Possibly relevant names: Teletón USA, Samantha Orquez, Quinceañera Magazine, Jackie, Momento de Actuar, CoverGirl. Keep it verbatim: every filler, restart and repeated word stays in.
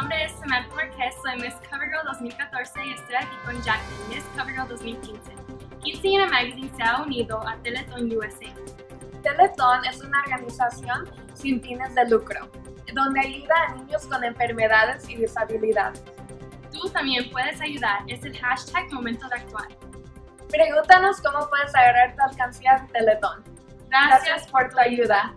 nombre es Samantha Orquez, soy Miss CoverGirl dos mil catorce y estoy aquí con Jackie, Miss CoverGirl dos mil quince. Quinceañera Magazine se ha unido a Teletón U S A. Teletón es una organización sin fines de lucro, donde ayuda a niños con enfermedades y disabilidades. Tú también puedes ayudar, es el hashtag Momento de Actuar. Pregúntanos cómo puedes agarrar tu alcancía de Teletón. Gracias, Gracias por tu ayuda.